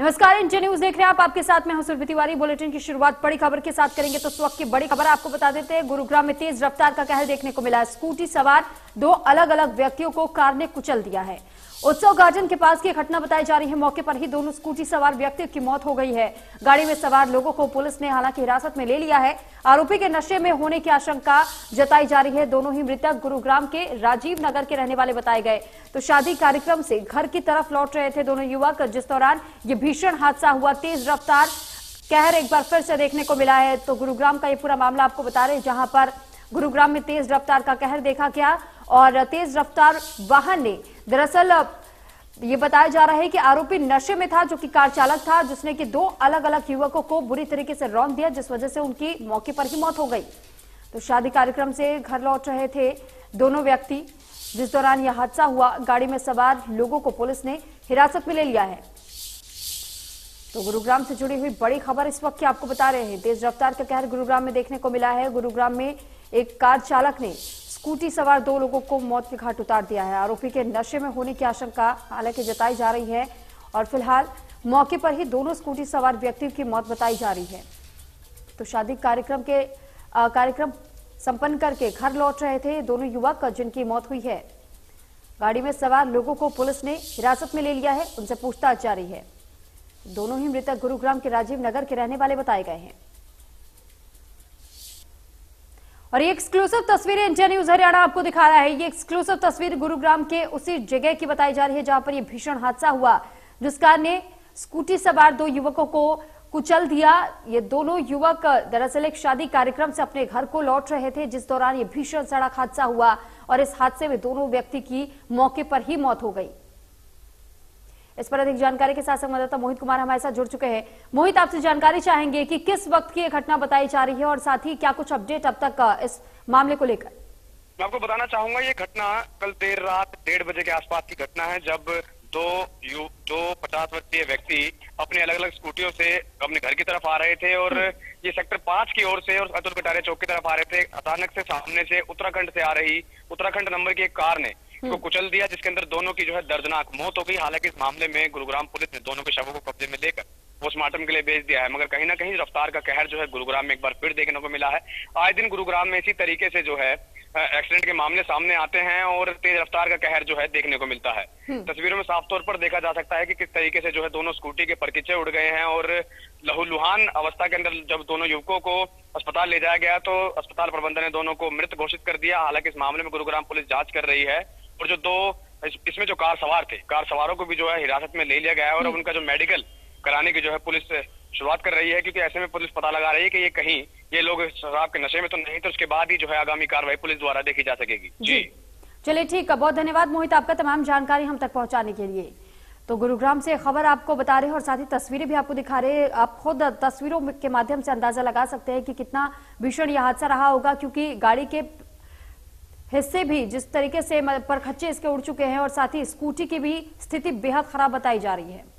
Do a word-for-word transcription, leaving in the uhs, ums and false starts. नमस्कार, इंटी न्यूज देख रहे हैं आप। आपके साथ में हसुर तिवारी। बुलेटिन की शुरुआत बड़ी खबर के साथ करेंगे। तो इस वक्त की बड़ी खबर आपको बता देते हैं, गुरुग्राम में तेज रफ्तार का कहर देखने को मिला। स्कूटी सवार दो अलग अलग व्यक्तियों को कार ने कुचल दिया है। उत्सव गार्जन के पास की घटना बताई जा रही है। मौके पर ही दोनों स्कूटी सवार व्यक्तियों की मौत हो गई है। गाड़ी में सवार लोगों को पुलिस ने हालांकि हिरासत में ले लिया है। आरोपी के नशे में होने की आशंका जताई जा रही है। दोनों ही मृतक गुरुग्राम के राजीव नगर के रहने वाले बताए गए। तो शादी कार्यक्रम से घर की तरफ लौट रहे थे दोनों युवक, जिस दौरान ये भीषण हादसा हुआ। तेज रफ्तार कहर एक बार फिर से देखने को मिला है। तो गुरुग्राम का ये पूरा मामला आपको बता रहे हैं, जहां पर गुरुग्राम में तेज रफ्तार का कहर देखा गया और तेज रफ्तार वाहन ने दरअसल ये बताया जा रहा है कि आरोपी नशे में था, जो कि कार चालक था, जिसने कि दो अलग अलग युवकों को बुरी तरीके से रौंद दिया, जिस वजह से उनकी मौके पर ही मौत हो गई। तो शादी कार्यक्रम से घर लौट रहे थे दोनों व्यक्ति, जिस दौरान यह हादसा हुआ। गाड़ी में सवार लोगों को पुलिस ने हिरासत में ले लिया है। तो गुरुग्राम से जुड़ी हुई बड़ी खबर इस वक्त की आपको बता रहे हैं। तेज रफ्तार का कहर गुरुग्राम में देखने को मिला है। गुरुग्राम में एक कार चालक ने स्कूटी सवार दो लोगों को मौत के घाट उतार दिया है। आरोपी के नशे में होने की आशंका हालांकि जताई जा रही है और फिलहाल मौके पर ही दोनों स्कूटी सवार व्यक्तियों की मौत बताई जा रही है। तो शादी कार्यक्रम के कार्यक्रम संपन्न करके घर लौट रहे थे दोनों युवक, जिनकी मौत हुई है। गाड़ी में सवार लोगों को पुलिस ने हिरासत में ले लिया है। उनसे पूछताछ जारी है। दोनों ही मृतक गुरुग्राम के राजीव नगर के रहने वाले बताए गए हैं। और ये एक्सक्लूसिव तस्वीर इंडिया न्यूज हरियाणा आपको दिखा रहा है। ये एक्सक्लूसिव तस्वीर गुरुग्राम के उसी जगह की बताई जा रही है, जहां पर ये भीषण हादसा हुआ, जिस कार ने स्कूटी सवार दो युवकों को कुचल दिया। ये दोनों युवक दरअसल एक शादी कार्यक्रम से अपने घर को लौट रहे थे, जिस दौरान ये भीषण सड़क हादसा हुआ और इस हादसे में दोनों व्यक्ति की मौके पर ही मौत हो गई। इस पर अधिक जानकारी के साथ संवाददाता मोहित कुमार हमारे साथ जुड़ चुके हैं। मोहित, आपसे जानकारी चाहेंगे कि किस वक्त की यह घटना बताई जा रही है और साथ ही क्या कुछ अपडेट अब तक इस मामले को लेकर? मैं आपको बताना चाहूंगा, ये घटना कल देर रात डेढ़ बजे के आसपास की घटना है, जब दो यू दो पचास वर्षीय व्यक्ति अपने अलग अलग स्कूटियों से अपने घर की तरफ आ रहे थे और ये सेक्टर पांच की ओर से और अतुल कटारे चौक की तरफ आ रहे थे। अचानक से सामने से उत्तराखंड से आ रही उत्तराखंड नंबर की एक कार ने को कुचल दिया, जिसके अंदर दोनों की जो है दर्दनाक मौत हो गई। हालांकि इस मामले में गुरुग्राम पुलिस ने दोनों के शवों को कब्जे में लेकर पोस्टमार्टम के लिए भेज दिया है, मगर कहीं ना कहीं रफ्तार का कहर जो है गुरुग्राम में एक बार फिर देखने को मिला है। आए दिन गुरुग्राम में इसी तरीके से जो है एक्सीडेंट के मामले सामने आते हैं और तेज रफ्तार का कहर जो है देखने को मिलता है। तस्वीरों में साफ तौर पर देखा जा सकता है कि किस तरीके से जो है दोनों स्कूटी के परकीचे उड़ गए हैं और लहूलुहान अवस्था के अंदर जब दोनों युवकों को अस्पताल ले जाया गया तो अस्पताल प्रबंधन ने दोनों को मृत घोषित कर दिया। हालांकि इस मामले में गुरुग्राम पुलिस जांच कर रही है और जो दो इसमें जो कार सवार थे, कार सवारों को भी जो है हिरासत में ले लिया गया है और उनका जो मेडिकल कराने की जो है पुलिस शुरुआत कर रही है, क्योंकि ऐसे में पुलिस पता लगा रही है कि ये कहीं ये लोग शराब के नशे में तो नहीं, तो उसके बाद ही जो है आगामी कार्रवाई पुलिस द्वारा देखी जा सकेगी। जी, चलिए ठीक है, बहुत धन्यवाद मोहित आपका तमाम जानकारी हम तक पहुंचाने के लिए। तो गुरुग्राम से खबर आपको बता रहे हैं और साथ ही तस्वीरें भी आपको दिखा रहे हैं। आप खुद तस्वीरों के माध्यम से अंदाजा लगा सकते हैं कि कितना भीषण यह हादसा रहा होगा, क्योंकि गाड़ी के हिस्से भी जिस तरीके से परखच्चे इसके उड़ चुके हैं और साथ ही स्कूटी की भी स्थिति बेहद खराब बताई जा रही है।